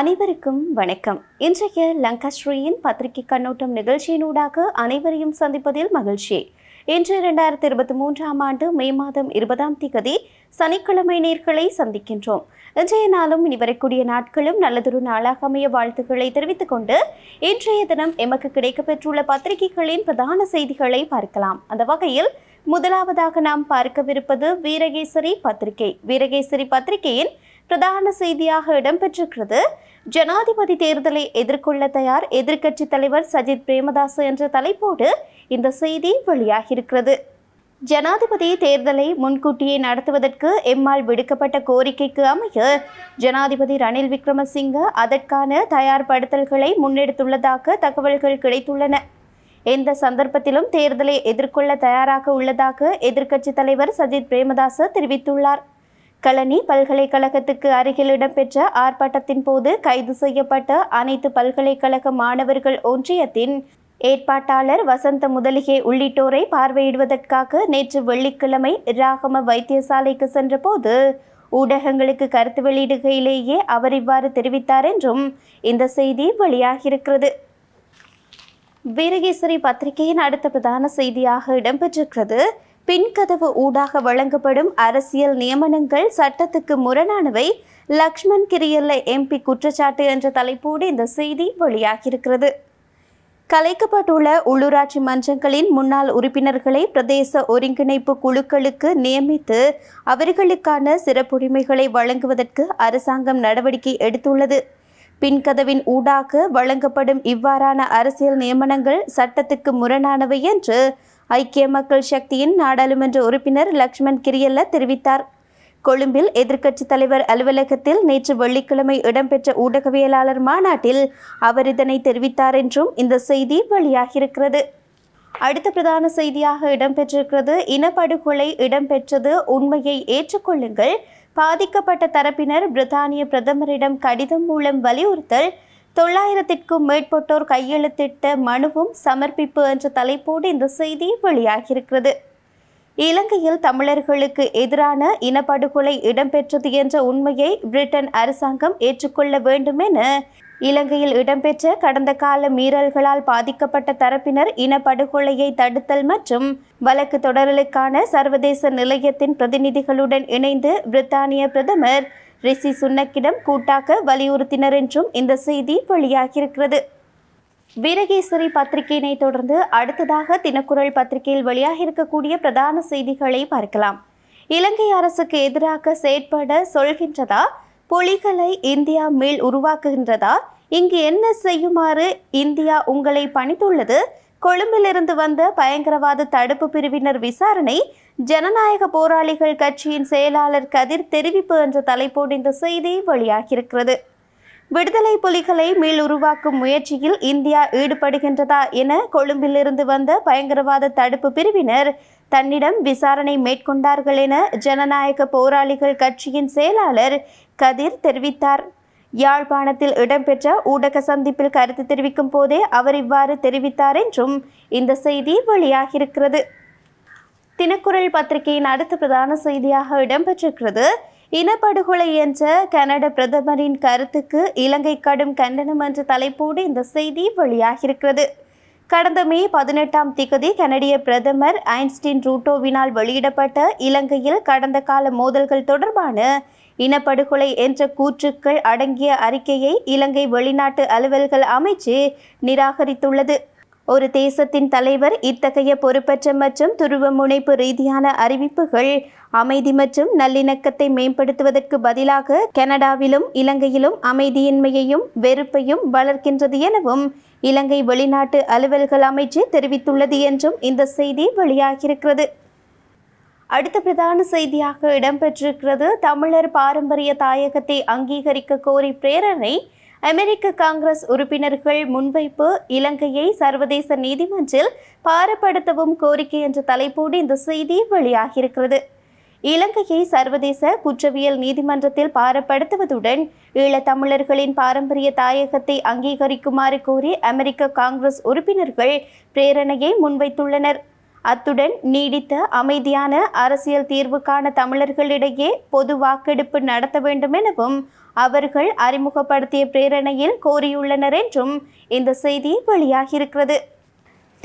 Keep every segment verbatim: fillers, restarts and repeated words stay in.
அனைவருக்கும் வணக்கம். இன்றைய லங்காஸ்ரீயின் பத்திரிகை கண்ணோட்டம் நிகழ்ச்சியினூடாக அனைவரையும் சந்திப்பதில் மகிழ்ச்சி. இன்று இரண்டாயிரத்தி இருபத்தி மூன்றாம் ஆண்டு மே மாதம் இருபதாம் திகதி சனிக்கிழமை நேர்களை சந்திக்கின்றோம். இன்றைய நாளும் இனி வரக்கூடிய நாட்களும் நல்லதொரு நாளாக அமைய வாழ்த்துக்களை தெரிவித்துக் கொண்டு இன்றைய தினம் எமக்கு கிடைக்கப்பெற்றுள்ள பத்திரிகைகளின் பிரதான செய்திகளை பார்க்கலாம். அந்த வகையில் முதலாவதாக நாம் பார்க்கவிருப்பது வீரகேசரி பத்திரிகை. வீரகேசரி பத்திரிகையின் பிரதான செய்தியாக இடம்பெற்றிருக்கிறது. ஜனாதிபதி தேர்தலை எதிர்கொள்ள தயார் எதிர்க்கட்சி தலைவர் சஜித் பிரேமதாஸ் என்ற தலைப்போடு இந்த செய்தி வெளியாகியிருக்கிறது. ஜனாதிபதி தேர்தலை முன்கூட்டியே நடத்துவதற்கு எம்மால் விடுக்கப்பட்ட கோரிக்கைக்கு அமைய ஜனாதிபதி ரணில் விக்ரமசிங்க அதற்கான தயார்படுத்தல்களை முன்னெடுத்துள்ளதாக தகவல்கள் கிடைத்துள்ளன. எந்த சந்தர்ப்பத்திலும் தேர்தலை எதிர்கொள்ள தயாராக உள்ளதாக எதிர்க்கட்சி தலைவர் சஜித் பிரேமதாஸ் தெரிவித்துள்ளார். களனி பல்கலைக்கழகத்துக்கு அருகில் இடம்பெற்ற ஆர்ப்பாட்டத்தின் போது கைது செய்யப்பட்ட அனைத்து பல்கலைக்கழக மாணவர்கள் ஒன்றியத்தின் ஏற்பாட்டாளர் வசந்த முதலிகே உள்ளிட்டோரை பார்வையிடுவதற்காக நேற்று வெள்ளிக்கிழமை ராகம வைத்தியசாலைக்கு சென்றபோது ஊடகங்களுக்கு கருத்து வெளியிடுகையிலேயே அவர் இவ்வாறு தெரிவித்தார் என்றும் இந்த செய்தி வெளியாகியிருக்கிறது. வீரகேசரி பத்திரிகையின் அடுத்த பிரதான செய்தியாக இடம்பெற்றிருக்கிறது. பின்கதவு ஊடாக வழங்கப்படும் அரசியல் நியமனங்கள் சட்டத்துக்கு முரணானவை லக்ஷ்மன் கிரியெல்ல எம்பி குற்றச்சாட்டு என்ற தலைப்போடு இந்த செய்தி வெளியாகியிருக்கிறது. கலைக்கப்பட்டுள்ள உள்ளூராட்சி மன்றங்களின் முன்னாள் உறுப்பினர்களை பிரதேச ஒருங்கிணைப்பு குழுக்களுக்கு நியமித்து அவர்களுக்கான சிறப்புரிமைகளை வழங்குவதற்கு அரசாங்கம் நடவடிக்கை எடுத்துள்ளது. பின்கதவின் ஊடாக வழங்கப்படும் இவ்வாறான அரசியல் நியமனங்கள் சட்டத்துக்கு முரணானவை என்று ஐக்கிய மக்கள் சக்தியின் நாடாளுமன்ற உறுப்பினர் லக்ஷ்மன் கிரியெல்ல தெரிவித்தார். கொழும்பில் எதிர்க்கட்சித் தலைவர் அலுவலகத்தில் நேற்று வெள்ளிக்கிழமை இடம்பெற்ற ஊடகவியலாளர் மாநாட்டில் அவர் இதனை தெரிவித்தார் என்றும் இந்த செய்தி வெளியாகியிருக்கிறது. அடுத்த பிரதான செய்தியாக இடம்பெற்றிருக்கிறது. இனப்படுகொலை இடம்பெற்றது உண்மையை ஏற்றுக்கொள்ளுங்கள், பாதிக்கப்பட்ட தரப்பினர் பிரித்தானிய பிரதமரிடம் கடிதம் மூலம் வலியுறுத்தல், தொள்ளாயிரத்திற்கும் மேற்பட்டோர் கையெழுத்திட்ட மனுவும் சமர்ப்பிப்பு என்ற தலைப்போடு இந்த செய்தி வெளியாகியிருக்கிறது. இலங்கையில் தமிழர்களுக்கு எதிரான இனப்படுகொலை இடம்பெற்றது என்ற உண்மையை பிரிட்டன் அரசாங்கம் ஏற்றுக்கொள்ள வேண்டும் என இலங்கையில் இடம்பெற்ற கடந்த கால மீறல்களால் பாதிக்கப்பட்ட தரப்பினர் இனப்படுகொலையை தடுத்தல் மற்றும் வழக்கு தொடரலுக்கான சர்வதேச நிலையத்தின் பிரதிநிதிகளுடன் இணைந்து பிரித்தானிய பிரதமர் ரிஷி சுன்னக்கிடம் கூட்டாக வலியுறுத்தினர் என்றும் இந்த செய்தி வெளியாகியிருக்கிறது. வீரகேசரி பத்திரிகையினை தொடர்ந்து அடுத்ததாக தினக்குரல் பத்திரிகையில் வெளியாகியிருக்கக்கூடிய பிரதான செய்திகளை பார்க்கலாம். இலங்கை அரசுக்கு எதிராக செயற்பட சொல்கின்றதா, புலிகளை இந்தியா மேல் உருவாக்குகின்றதா, இங்கு என்ன செய்யுமாறு இந்தியா உங்களை பணித்துள்ளது, கொழும்பிலிருந்து வந்த பயங்கரவாத தடுப்பு பிரிவினர் விசாரணை, ஜனநாயக போராளிகள் கட்சியின் செயலாளர் கதிர் தெரிவிப்பு என்ற தலைப்போடு இந்த செய்தி வெளியாகியிருக்கிறது. விடுதலை புலிகளை மீள் உருவாக்கும் முயற்சியில் இந்தியா ஈடுபடுகின்றதா என கொழும்பிலிருந்து வந்த பயங்கரவாத தடுப்பு பிரிவினர் தன்னிடம் விசாரணை மேற்கொண்டார்கள் என ஜனநாயக போராளிகள் கட்சியின் செயலாளர் கதிர் தெரிவித்தார். யாழ்ப்பாணத்தில் இடம்பெற்ற ஊடக சந்திப்பில் கருத்து தெரிவிக்கும் போதே அவர் இவ்வாறு தெரிவித்தார் என்றும் இந்த செய்தி வெளியாகியிருக்கிறது. தினக்குரல் பத்திரிகையின் அடுத்த பிரதான செய்தியாக இடம்பெற்றிருக்கிறது. இனப்படுகொலை என்ற கனடா பிரதமரின் கருத்துக்கு இலங்கை கடும் கண்டனம் என்ற தலைப்போடு இந்த செய்தி வெளியாகியிருக்கிறது. கடந்த மே பதினெட்டாம் திகதி கனடிய பிரதமர் ஐன்ஸ்டீன் ரூட்டோவினால் வெளியிடப்பட்ட இலங்கையில் கடந்த கால மோதல்கள் தொடர்பான இனப்படுகொலை என்ற கூற்றுக்கள் அடங்கிய அறிக்கையை இலங்கை வெளிநாட்டு அலுவல்கள் அமைச்சு நிராகரித்துள்ளது. ஒரு தேசத்தின் தலைவர் இத்தகைய பொறுப்பற்ற மற்றும் துருவமுனைப்பு ரீதியான அறிவிப்புகள் அமைதி மற்றும் நல்லிணக்கத்தை மேம்படுத்துவதற்கு பதிலாக கனடாவிலும் இலங்கையிலும் அமைதியின்மையையும் வெறுப்பையும் வளர்க்கின்றது எனவும் இலங்கை வெளிநாட்டு அலுவல்கள் அமைச்சு தெரிவித்துள்ளது என்றும் இந்த செய்தி வெளியாகியிருக்கிறது. அடுத்த பிரதான செய்தியாக இடம்பெற்றிருக்கிறது. தமிழர் பாரம்பரிய தாயகத்தை அங்கீகரிக்க கோரி பிரேரணை, அமெரிக்க காங்கிரஸ் உறுப்பினர்கள் முன்வைப்பு, இலங்கையை சர்வதேச நீதிமன்றில் பாரப்படுத்தவும் கோரிக்கை என்ற தலைப்போடு இந்த செய்தி வெளியாகியிருக்கிறது. இலங்கையை சர்வதேச குற்றவியல் நீதிமன்றத்தில் பாரப்படுத்துவதுடன் ஈழத்தமிழர்களின் பாரம்பரிய தாயகத்தை அங்கீகரிக்குமாறு கோரி அமெரிக்க காங்கிரஸ் உறுப்பினர்கள் பிரேரணையை முன்வைத்துள்ளனர். அத்துடன் நீடித்த அமைதியான அரசியல் தீர்வுக்கான தமிழர்களிடையே பொது வாக்கெடுப்பு நடத்த வேண்டும் எனவும் அவர்கள் அறிமுகப்படுத்திய பிரேரணையில் கோரியுள்ளனர் என்றும் இந்த செய்தி வெளியாகியிருக்கிறது.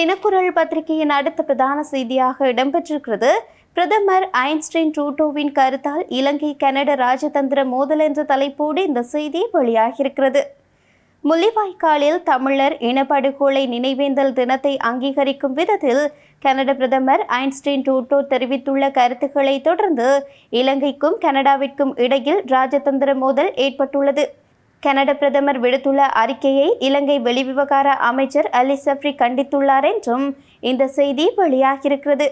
தினக்குரல் பத்திரிகையின் அடுத்த பிரதான செய்தியாக இடம்பெற்றிருக்கிறது. பிரதமர் ஐன்ஸ்டைன் ட்ரூடோவின் கருத்தால் இலங்கை கனடா ராஜதந்திர மோதல் என்ற தலைப்போடு இந்த செய்தி வெளியாகியிருக்கிறது. முள்ளிவாய்க்காலில் தமிழர் இனப்படுகொலை நினைவேந்தல் தினத்தை அங்கீகரிக்கும் விதத்தில் கனடா பிரதமர் ஐன்ஸ்டைன் ட்ரூடோ தெரிவித்துள்ள கருத்துக்களை தொடர்ந்து இலங்கைக்கும் கனடாவிற்கும் இடையில் ராஜதந்திர மோதல் ஏற்பட்டுள்ளது. கனடா பிரதமர் விடுத்துள்ள அறிக்கையை இலங்கை வெளிவிவகார அமைச்சர் அலி சஃப்ரி கண்டித்துள்ளார் என்றும் இந்த செய்தி வெளியாகியிருக்கிறது.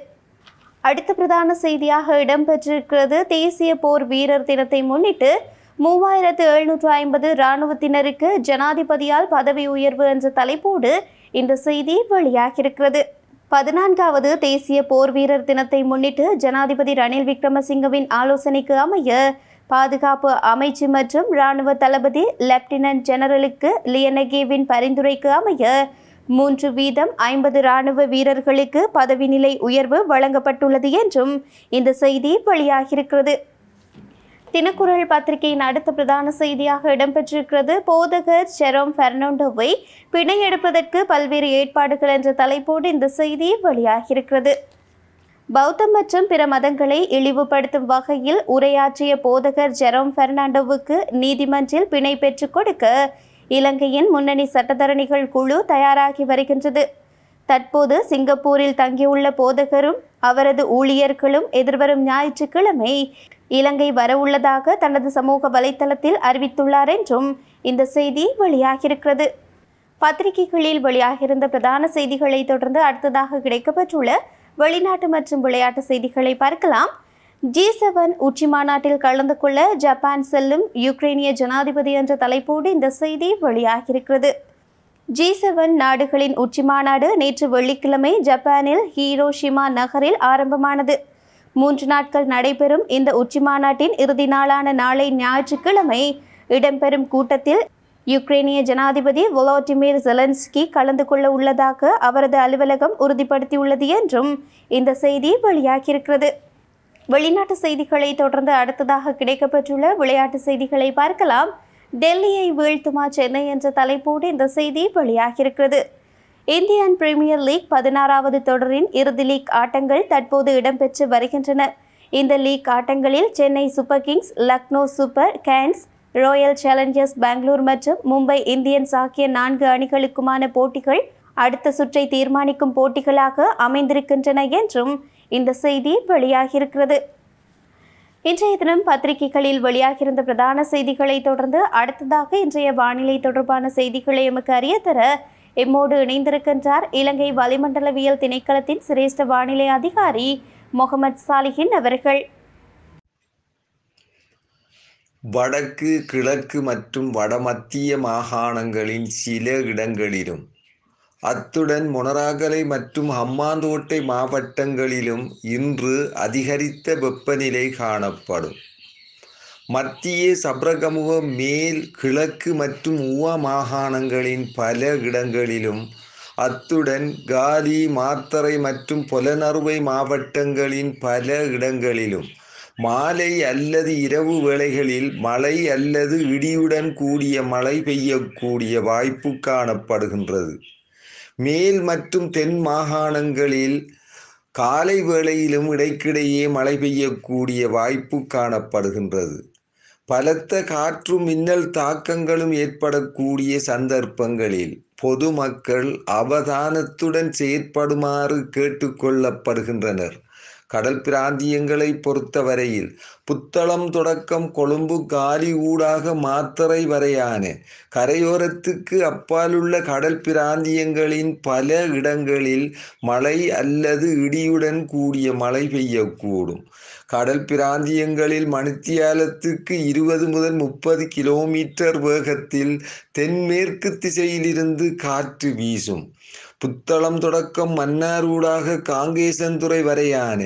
அடுத்த பிரதான செய்தியாக இடம்பெற்றிருக்கிறது. தேசிய போர் வீரர் தினத்தை முன்னிட்டு மூவாயிரத்து எழுநூற்று ஐம்பது இராணுவத்தினருக்கு ஜனாதிபதியால் பதவி உயர்வு என்ற தலைப்போடு இந்த செய்தி வெளியாகியிருக்கிறது. பதினான்காவது தேசிய போர் வீரர் தினத்தை முன்னிட்டு ஜனாதிபதி ரணில் விக்ரமசிங்கவின் ஆலோசனைக்கு அமைய பாதுகாப்பு அமைச்சு மற்றும் இராணுவ தளபதி லெப்டினன்ட் ஜெனரலுக்கு லியனகேவின் பரிந்துரைக்கு அமைய மூன்று வீதம் ஐம்பது இராணுவ வீரர்களுக்கு பதவி நிலை உயர்வு வழங்கப்பட்டுள்ளது என்றும் இந்த செய்தி வெளியாகியிருக்கிறது. தினக்குரல் பத்திரிகையின் அடுத்த பிரதான செய்தியாக இடம்பெற்றிருக்கிறது. போதகர் ஜெரோம் பெர்னாண்டோவை பிணை எடுப்பதற்கு பல்வேறு ஏற்பாடுகள் என்ற தலைப்போடு இந்த செய்தி வெளியாகியிருக்கிறது. பௌத்தம் மற்றும் பிற மதங்களை இழிவுபடுத்தும் வகையில் உரையாற்றிய போதகர் ஜெரோம் பெர்னாண்டோவுக்கு நீதிமன்றில் பிணை பெற்றுக் கொடுக்க இலங்கையின் முன்னணி சட்டத்தரணிகள் குழு தயாராகி வருகின்றது. தற்போது சிங்கப்பூரில் தங்கியுள்ள போதகரும் அவரது ஊழியர்களும் எதிர்வரும் ஞாயிற்றுக்கிழமை இலங்கை வரவுள்ளதாக தனது சமூக வலைத்தளத்தில் அறிவித்துள்ளார் என்றும் இந்த செய்தி வெளியாகியிருக்கிறது. பத்திரிகைகளில் வெளியாகியிருந்த பிரதான செய்திகளை தொடர்ந்து அடுத்ததாக கிடைக்கப்பெற்றுள்ள வெளிநாட்டு மற்றும் விளையாட்டு செய்திகளை பார்க்கலாம். ஜி செவன் உச்சி மாநாட்டில் கலந்து கொள்ள ஜப்பான் செல்லும் யுக்ரைனிய ஜனாதிபதி என்ற தலைப்போடு இந்த செய்தி வெளியாகியிருக்கிறது. ஜி செவன் நாடுகளின் உச்சி மாநாடு நேற்று வெள்ளிக்கிழமை ஜப்பானில் ஹீரோஷிமா நகரில் ஆரம்பமானது. மூன்று நாட்கள் நடைபெறும் இந்த உச்சி மாநாட்டின் இறுதி நாளான நாளை ஞாயிற்றுக்கிழமை இடம்பெறும் கூட்டத்தில் யுக்ரைனிய ஜனாதிபதி விளாடிமிர் ஜெலன்ஸ்கி கலந்து கொள்ள உள்ளதாக அவரது அலுவலகம் உறுதிப்படுத்தியுள்ளது என்றும் இந்த செய்தி வெளியாகியிருக்கிறது. வெளிநாட்டு செய்திகளை தொடர்ந்து அடுத்ததாக கிடைக்கப்பெற்றுள்ள விளையாட்டு செய்திகளை பார்க்கலாம். டெல்லியை வீழ்த்துமா சென்னை என்ற தலைப்போடு இந்த செய்தி வெளியாகியிருக்கிறது. இந்தியன் பிரீமியர் லீக் பதினாறாவது தொடரின் இறுதி லீக் ஆட்டங்கள் தற்போது இடம்பெற்று வருகின்றன. இந்த லீக் ஆட்டங்களில் Chennai super Kings, Lucknow super Kings, Royal Challengers Bangalore மற்றும் மும்பை இந்தியன்ஸ் ஆகிய நான்கு அணிகளுக்குமான போட்டிகள் அடுத்த சுற்றை தீர்மானிக்கும் போட்டிகளாக அமைந்திருக்கின்றன என்றும் இந்த செய்தி வெளியாகியிருக்கிறது. இன்றைய தினம் பத்திரிகைகளில் வெளியாகியிருந்த பிரதான செய்திகளை தொடர்ந்து அடுத்ததாக இன்றைய வானிலை தொடர்பான செய்திகளை எமக்கு அறிய தர எம்மோடு இணைந்திருக்கின்றார் இலங்கை வளிமண்டலவியல் திணைக்களத்தின் சிரேஷ்ட வானிலை அதிகாரி முகமது சாலிஹின் அவர்கள். வடக்கு, கிழக்கு மற்றும் வடமத்திய மாகாணங்களின் சில இடங்களிலும் அத்துடன் மொனராகலை மற்றும் ஹம்மாந்தோட்டை மாவட்டங்களிலும் இன்று அதிகரித்த வெப்பநிலை காணப்படும். மத்திய சப்ரகமுக, மேல், கிழக்கு மற்றும் ஊவா மாகாணங்களின் பல இடங்களிலும் அத்துடன் காலி, மாத்தறை மற்றும் பொலனறுவை மாவட்டங்களின் பல இடங்களிலும் மாலை அல்லது இரவு வேளைகளில் மழை அல்லது இடியுடன் கூடிய மழை பெய்யக்கூடிய வாய்ப்பு காணப்படுகின்றது. மேல் மற்றும் தென் மாகாணங்களில் காலை வேளையிலும் இடைக்கிடையே மழை பெய்யக்கூடிய வாய்ப்பு காணப்படுகின்றது. பலத்த காற்று மின்னல் தாக்கங்களும் ஏற்படக்கூடிய சந்தர்ப்பங்களில் பொதுமக்கள் அவதானத்துடன் செயற்படுமாறு கேட்டுக்கொள்ளப்படுகின்றனர். கடல் பிராந்தியங்களை பொறுத்தவரையில் புத்தளம் தொடக்கம் கொழும்பு காலி ஊடாக மாத்தறை வரையான கரையோரத்துக்கு அப்பாலுள்ள கடல் பிராந்தியங்களின் பல இடங்களில் மழை அல்லது இடியுடன் கூடிய மழை பெய்யக்கூடும். கடல் பிராந்தியங்களில் மணித்தியாலத்துக்கு இருபது முதல் முப்பது கிலோமீட்டர் வேகத்தில் தென்மேற்கு திசையிலிருந்து காற்று வீசும். புத்தளம் தொடக்கம் மன்னாரூடாக காங்கேசன்துறை வரையான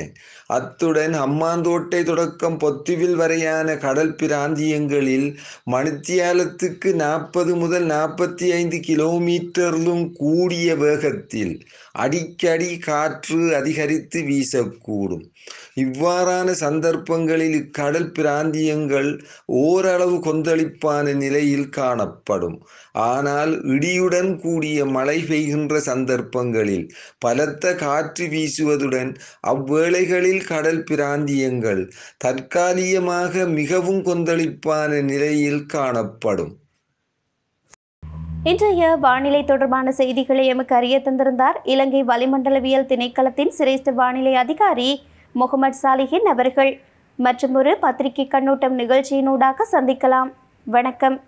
அத்துடன் அம்மாந்தோட்டை தொடக்கம் பொத்திவில் வரையான கடல் பிராந்தியங்களில் மணித்தியாலத்துக்கு நாற்பது முதல் நாற்பத்தி ஐந்து கிலோமீட்டரிலும் கூடிய வேகத்தில் அடிக்கடி காற்று அதிகரித்து வீசக்கூடும். இவ்வாறான சந்தர்ப்பங்களில் இக்கடல் பிராந்தியங்கள் ஓரளவு கொந்தளிப்பான நிலையில் காணப்படும். ஆனால் இடியுடன் கூடிய மழை பெய்கின்ற சந்தர்ப்பங்களில் பலத்த காற்று வீசுவதுடன் அவ்வேளைகளில் கடல் பிராந்தியங்கள் தற்காலிகமாக மிகவும் கொந்தளிப்பான நிலையில் காணப்படும். இன்றைய வானிலை தொடர்பான செய்திகளை எமக்கு அறிய தந்திருந்தார் இலங்கை வளிமண்டலவியல் திணைக்களத்தின் சிரேஷ்ட வானிலை அதிகாரி முகமது சாலிஹின் அவர்கள். மற்றொரு பத்திரிகை கண்ணோட்டம் நிகழ்ச்சியினூடாக சந்திக்கலாம். வணக்கம்.